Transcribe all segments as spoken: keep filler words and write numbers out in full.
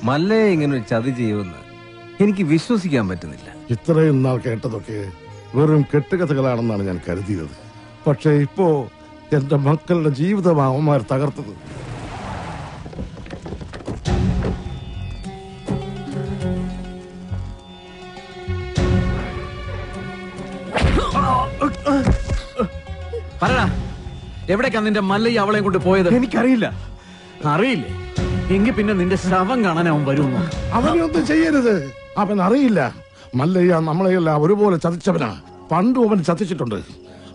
Malay in a Chadijuna. Can give Vishusika Matinilla. It's the rain now, Katadoke. We're Katakalan and Karadil. But a po, then the Munkle achieved the Mahomar Tagatu. Parana, every can in the Malay Avalan could deploy the Carilla. Really? Inge pinna ninde savangana ne umbaruuma. Avani otte cheyirese. Aben ariyilla. Mallayya, nammalayilla. Avaru bolle chatichapena. Pandu oben chatichitonde.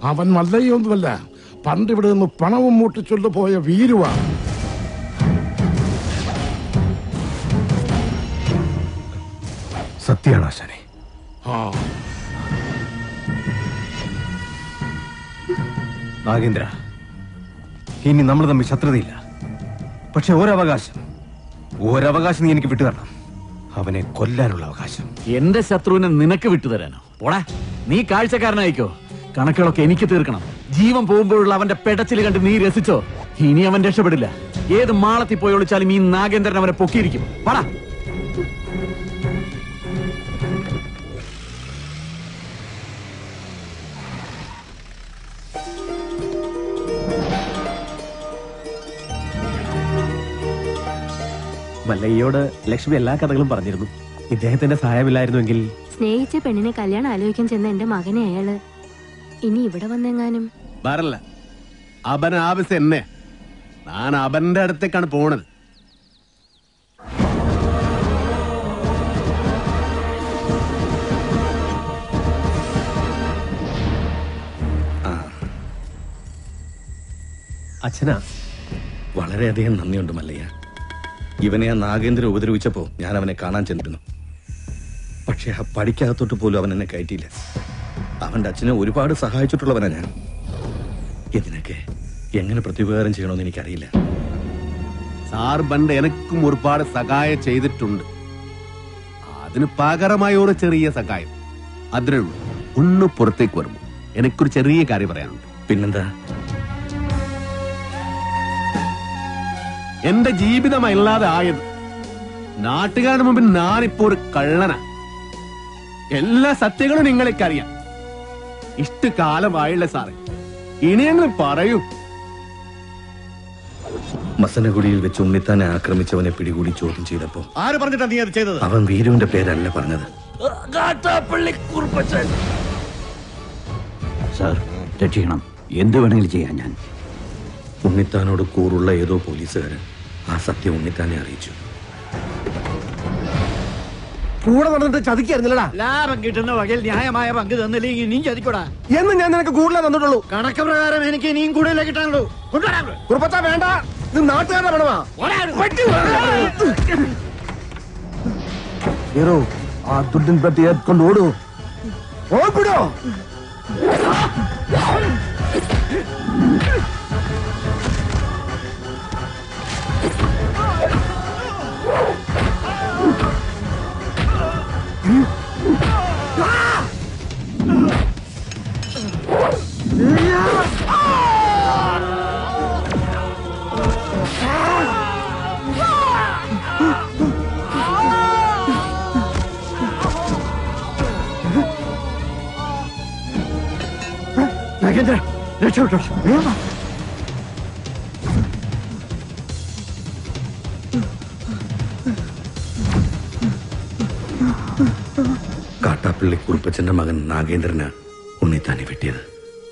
Aben mallayyi ondu bolle. Pandu vede no panavu motte chullo poya viruva. Satyana shani. Ha. Nagendra. Ini nammalada mishatradilla. But you are a Or a vagas in the Nikita. Have an ecolar vagas. Yen the Saturn and Ninakavitana. What? Ni Kalsa Karnaiko. Kanaka Kenikirkana. Jeevan Pombo Lavanda Petachil and Ni Resito. He near Mandeshabadilla. Yea, the Malati Poyolichali mean Nag and the number of Pokirikim. Para Malayoda, Lakshmi Lakatalam Paradiru. If they had a Sahavila Dungil, Snake Chip and in a Kalyan, I look in the Magana. Inni, better than him. Barla Abana Abbas and Ne. An abandoned thick and pony. Achana Valeria the Nandian to Malaya. Even a Nagendra over the Wichapo, Yanavan Kanan Chentuno. But she had Padicato to pull over in a Kaitila. Avandachina would part of Sahai to Lavana. Yetinake, young and Prativer and Chiron in Carilla. Sarband Enakumurpar Sagai Chased Tund. Then Pagaramayor Cheria Sagai. Adru, Unno Portequerm, and a Kurcheria Caribaran. Pinanda. In the jeep, the Mila, the Ayad Natagan will be Naripur Kalana. Ella Satigan and England carrier. It's the Kala Wildasari. In England, Parayu Masanagudi with Chumita and Akramicha and a pretty good children. Chidapo. I reported on the other children. I'm reading the pair and left another. Got up a lick, poor person. Sir, the Chinam, Yenduanil Jayan. Unitano to Kurula Edo Policer, Asati Unitania Richu. Poor than the Chadikella, Lara Gitano again, I am I have given the league in Ninja Dikora. Yen and Kurla and Nulu, Kanaka and King Kuru Legitango. Kurpata Vanda, the North Alabama. What do you Hero? I couldn't bet the Ed Kondodo. Oh, good. Nagendra, let's go. Katapilli Kurupachana Magan Nagendrana, Unitani Vitil.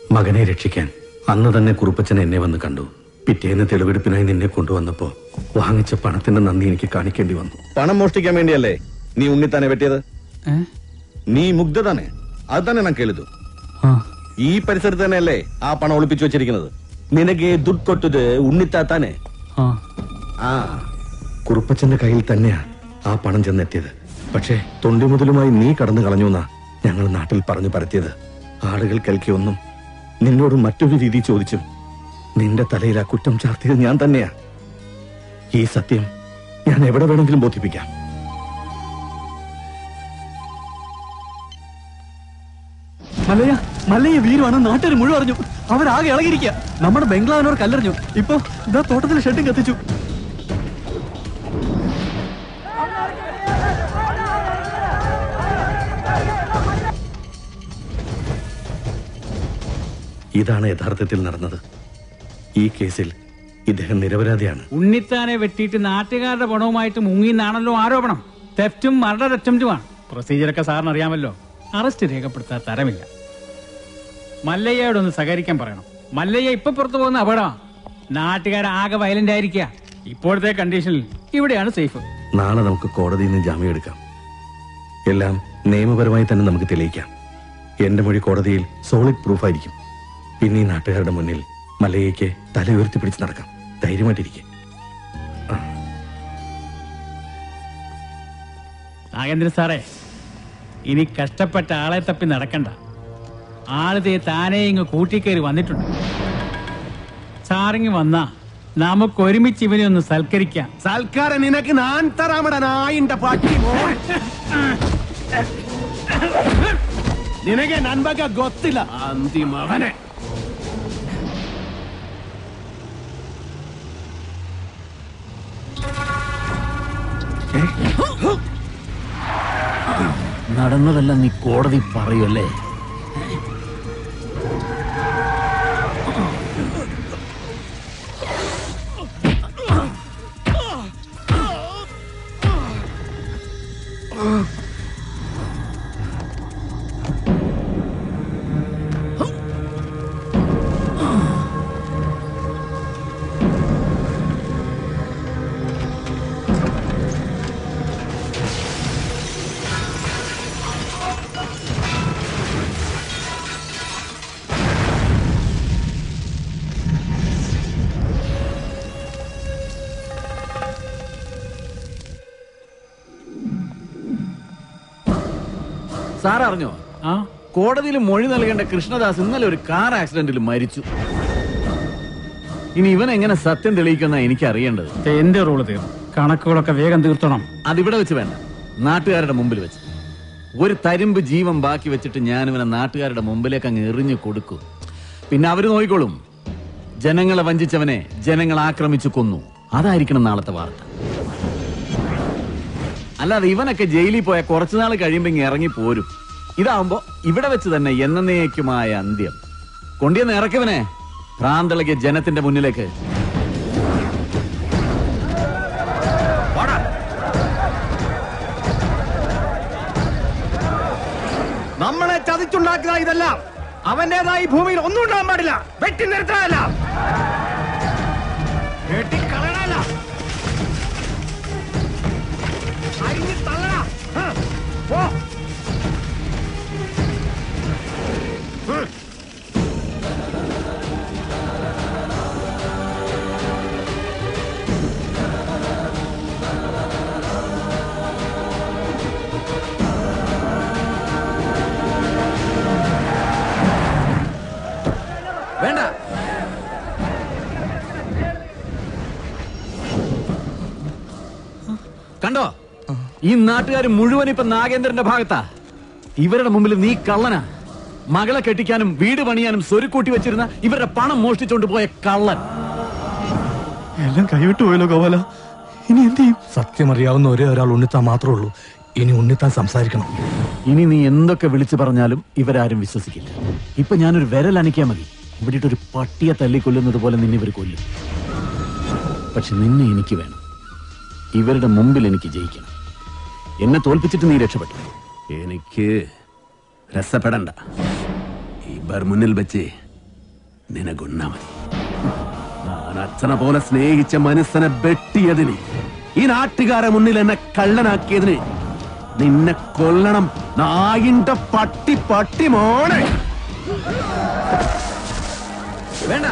Maganere chicken, another ne Kurupachana never the Kandu. Pitain the Televipina in the Kundu and the Po. Wahangicha Panathan and Nandi Kikani Kendivan. Panamostiam India lay, Ni Unitana Vetida? Eh? Ni Mugdadane, Adana Kelidu. E. Persertan L. Up an old picture chicken. Ninegay Dudko to the Unitatane. Ah, Kurupachana Kailtania, up on Janetida. Pache, Tondimutuma, Nika and the Galanuna, Yangal Natal Paraniparatida, Article Calcunum, Nindo Matuvi di Chodichim, Ninda Talera Kutum Charti and Yantania. He sat him, and never went until both began. Malaya, Malay, we are not a removal. Our Agarica, number Bangla or Kalarju. Ipo, the total shedding at the Jew. ഇതാണ് യഥാർത്ഥത്തിൽ നടന്നത്. ഈ കേസിൽ ഇദ്ദേഹം നിരപരാധിയാണ്. ഉണ്ണിത്താനെ വെട്ടിയിട്ട് നാട്ടുകാരുടെ പണവുമായിട്ട് മുങ്ങിന്നാണല്ലോ ആരോപണം. തെഫ്റ്റും മർഡർ അറ്റംപ്റ്റുമാണ്. പ്രൊസീജിയറൊക്കെ സാറിന് അറിയാമല്ലോ. അറസ്റ്റ് രേഖപ്പെടുത്താൻ തരമില്ല. മല്ലയ്യയോടൊന്ന് സഹകരിക്കാൻ പറയണം. മല്ലയ്യ ഇപ്പൊ പുറത്തു പോകുന്ന അപകടമാണ്. നാട്ടുകാർ ആകെ വയലന്റ് ആയിരിക്കുക. ഇപ്പോഴത്തെ കണ്ടീഷനിൽ ഇവിടെയാണ് സേഫ്. നാളെ നമുക്ക് കോടതിയിൽ നിന്ന് ജാമ്യം എടുക്കാം. എല്ലാം നിയമപരമായി തന്നെ നമുക്ക് തെളിയിക്കാം. എന്റെ മൊഴി കോടതിയിൽ സോളിഡ് പ്രൂഫ് ആയിരിക്കും. പിന്നെ ഈ നാട്ടുകാരുടെ മുന്നിൽ മലയ്യയ്ക്ക് തല ഉയർത്തി പിടിച്ച് നടക്കാം. ധൈര്യമായിട്ടിരിക്കെ. നാഗേന്ദ്രൻ സാറേ, ഇനി കഷ്ടപ്പെട്ട ആളെ തപ്പി നടക്കണ്ട. ആളുതേ താനേ ഇങ്ങ് കൂട്ടിക്കേറി വന്നിട്ടുണ്ട്. സാറിങ് വന്നാ നമുക്ക് ഒരുമിച്ച് ഇവനെ ഒന്ന് സൽക്കരിക്കാം. സൽക്കാരം നിനക്ക് ഞാൻ തരാമട നായിന്റെ പാട്ടി. നിനക്ക് നൻപക ഗൊത്തില്ല അന്തിമവനെ. നടന്നതല്ല നീ കോടതി പറയല്ലേ? സാർ അറിഞ്ഞോ, കോടതിയിൽ മൊഴി നൽകേണ്ട കൃഷ്ണദാസ് ഇന്നലെ ഒരു കാർ ആക്സിഡന്റിൽ മരിച്ചു. ഇനി ഇവൻ എങ്ങനെ സത്യം തെളിയിക്കുന്ന എനിക്ക് അറിയേണ്ടത്. എന്റെ റോള് തീർന്നു. കണക്കുകളൊക്കെ വേഗം തീർത്തണം. അതിവിടെ വെച്ച് വേണ്ട, നാട്ടുകാരുടെ മുമ്പിൽ വെച്ച്. ഒരു തരിമ്പ് ജീവൻ ബാക്കി വെച്ചിട്ട് ഞാൻ ഇവനെ നാട്ടുകാരുടെ മുമ്പിലേക്ക് അങ്ങ് എറിഞ്ഞു കൊടുക്കും. പിന്നെ അവര് നോക്കിക്കോളും. ജനങ്ങളെ വഞ്ചിച്ചവനെ ജനങ്ങൾ ആക്രമിച്ചു കൊന്നു. അതായിരിക്കണം നാളത്തെ വാർത്ത. അല്ലാതെ ഇവനൊക്കെ ജയിലിൽ പോയാൽ കുറച്ചു നാൾ കഴിയുമ്പോ ഇങ്ങനെ ഇറങ്ങി പോരും. ഇതാവുമ്പോ ഇവിടെ വെച്ച് തന്നെ എന്നേക്കുമായ അന്ത്യം. കൊണ്ടുവന്ന് ഇറക്കവനെ പ്രാന്തളയ്ക്ക് ജനത്തിന്റെ മുന്നിലേക്ക്. നമ്മളെ ചതിച്ചുണ്ടാക്കുക ഇതെല്ലാം. അവന്റേതായി ഭൂമിയിൽ ഒന്നും ഉണ്ടാകാൻ പാടില്ല. വെട്ടി നിർത്താനല്ല, വെട്ടിക്കളയണല്ല. വേണ്ട, കണ്ടോ ഈ നാട്ടുകാർ മുഴുവൻ ഇപ്പൊ നാഗേന്ദ്രന്റെ ഭാഗത്താ. ഇവരുടെ മുമ്പിൽ നീ കള്ളനാ. മകളെ കെട്ടിക്കാനും വീട് പണിയാനും സ്വരുക്കൂട്ടി വെച്ചിരുന്ന ഇവരുടെ പണം മോഷ്ടിച്ചോണ്ട് പോയ കള്ളൻ. എല്ലാം കൈവിട്ടു പോയല്ലോ ഗോപാല. ഇനി എന്ത് ചെയ്യും? സത്യം അറിയാവുന്ന ഒരേ ഒരാൾ ഉണ്ണിത്താൻ മാത്രമേ ഉള്ളൂ. ഇനി ഉണ്ണിത്താൻ സംസാരിക്കണം. ഇനി നീ എന്തൊക്കെ വിളിച്ചു പറഞ്ഞാലും ഇവരാരും വിശ്വസിക്കില്ല. ഇപ്പൊ ഞാനൊരു വിരൽ അനക്കിയാൽ മതി, ഇവിടെയിട്ടൊരു പട്ടിയെ തല്ലിക്കൊല്ലുന്നത് പോലെ നിന്നെ ഇവർ കൊല്ലും. പക്ഷെ നിന്നെ എനിക്ക് വേണം. ഇവരുടെ മുമ്പിൽ എനിക്ക് ജയിക്കണം. എന്നെ തോൽപ്പിച്ചിട്ട് നീ രക്ഷപ്പെട്ടു. എനിക്ക് രസപ്പെടണ്ട. ഇവർ മുന്നിൽ വെച്ച് നിനക്കൊന്നാ മതി. ഞാൻ അച്ഛനെ പോലെ സ്നേഹിച്ച മനസ്സനെ വെട്ടിയതിന്, ഈ നാട്ടുകാരെ മുന്നിൽ എന്നെ കള്ളനാക്കിയതിന് നിന്നെ കൊല്ലണം നായിന്റെ പട്ടി പട്ടി മോനെ. വേണ്ട,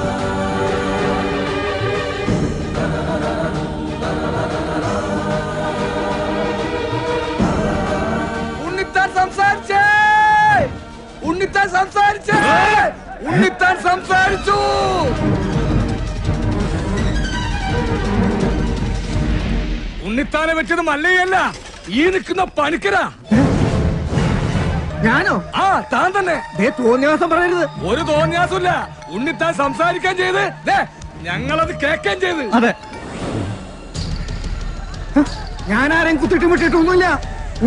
ഉണ്ണിത്താൻ സംസാരിച്ചു ഉണ്ണിത്താൻ സംസാരിച്ചു ഉണ്ണിത്താനെ വെച്ചത് മല്ലയ്യല്ല, ഈ നിൽക്കുന്ന പണിക്കരാ. ഞാനോ? ആ, താൻ തന്നെ. തോന്നിയാസം പറയരുത്. ഒരു തോന്നിയാസം ഇല്ല. ഉണ്ണിത്താൻ സംസാരിക്കാൻ ചെയ്ത് ഞങ്ങളത് കേൾക്കാൻ ചെയ്ത്. അതെ, ഞാനാരെയും കുത്തിട്ടുമിട്ടിട്ടൊന്നുമില്ല.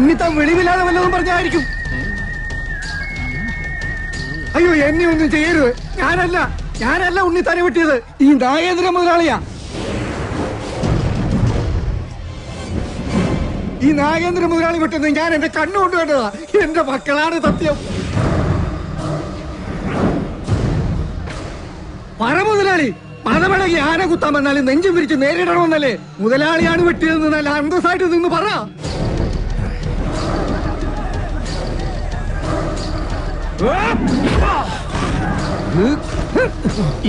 ഉണ്ണിത്താൻ വെളിവില്ലാതെ വല്ലതും പറഞ്ഞായിരിക്കും. അയ്യോ, എന്നെ ഒന്നും ചെയ്യരുത്. ഞാനല്ല ഞാനല്ല ഉണ്ണിത്താനെ വിട്ടിയത്. ഈ നായേന്ദ്ര മുതലാളിയാ. ഈ നാഗേന്ദ്ര മുതലാളി വിട്ടത് ഞാൻ എന്റെ കണ്ണുകൊണ്ട് വേണ്ടതാ. എന്റെ മക്കളാണ് സത്യം. പറ മുതലാളി, പണമിളകി ആന കുത്താൻ വന്നാലും നെഞ്ചും വിരിച്ച് നേരിടണമെന്നല്ലേ? മുതലാളിയാണ് വിട്ടിയതെന്ന് നല്ല അന്തസ്സായിട്ട് നിന്ന് പറ.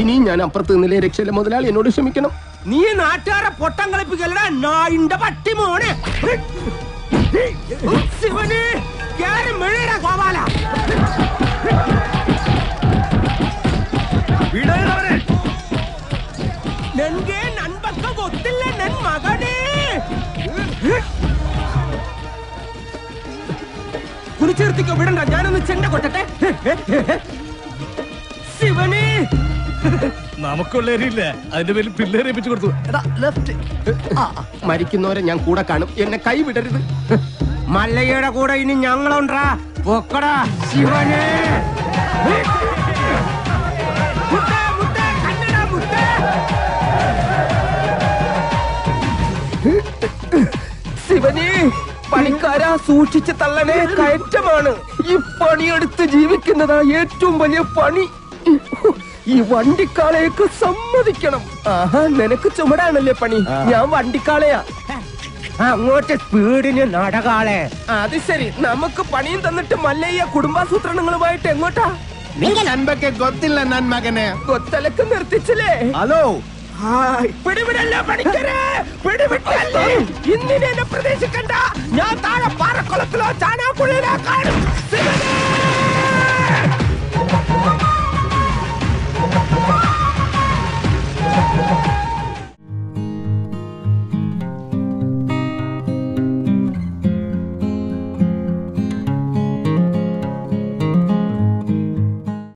ഇനിയും ഞാൻ അപ്പുറത്ത് നിന്നില്ലേ രക്ഷയില്ല. മുതലാളി എന്നോട് ക്ഷമിക്കണം. നീ നാട്ടുകാരെ പൊട്ടം കളിപ്പിക്കലട നായിന്റെ പട്ടി മോനെ. ഗോപാല നൻകെ നൻപക്ക കൊത്തില്ല നൻ മകനെ. കുളിച്ചേർത്തിക്കോ, വിടണ്ട. ഞാനൊന്ന് ചെണ്ട കൊട്ടട്ടെ. ശിവനെ നമുക്കുള്ള എരിയില്ല, അതിന്റെ പേരിൽ പിള്ളേരെ പിടിച്ചു കൊടുത്തു. മരിക്കുന്നവരെ ഞാൻ കൂടെ കാണും, എന്നെ കൈ വിടരുത്. മല്ലയ്യയുടെ കൂടെ ഇനി ഞങ്ങളുണ്ടാ. പൊക്കടാ ശിവനെ. ശിവനെ, പണിക്കാരാ, സൂക്ഷിച്ച് തള്ളണേ. കയറ്റമാണ് ഈ പണിയെടുത്ത് ജീവിക്കുന്നതാ ഏറ്റവും വലിയ പണി. ഈ വണ്ടിക്കാളെയൊക്കെ സമ്മതിക്കണം. ആഹാ, നിനക്ക് ചുമടാണല്ലേ പണി. ഞാൻ വണ്ടിക്കാളയാ. അങ്ങോട്ട് സ്പീഡിന് നടകാളെ. അത് ശരി, നമുക്ക് പണിയും തന്നിട്ട് മല്ലയ്യ കുടുംബാസൂത്രണങ്ങളുമായിട്ട് എങ്ങോട്ടാ? നിങ്ങൾ അൻപക്കെ ഗൊത്തില്ല നൻ മകനെ. ഗൊത്തലക്ക് നിർത്തിച്ചില്ലേ? ഹലോ, പിടിവിടല്ലോ പണിക്കരെ, പിടിവിട്ടല്ലേ. ഇന്നിനെ പ്രതീക്ഷിക്കണ്ട. ഞാൻ താഴെ പാറക്കുളത്തിലോ ചാണാക്കുള്ളിലോ കാണും.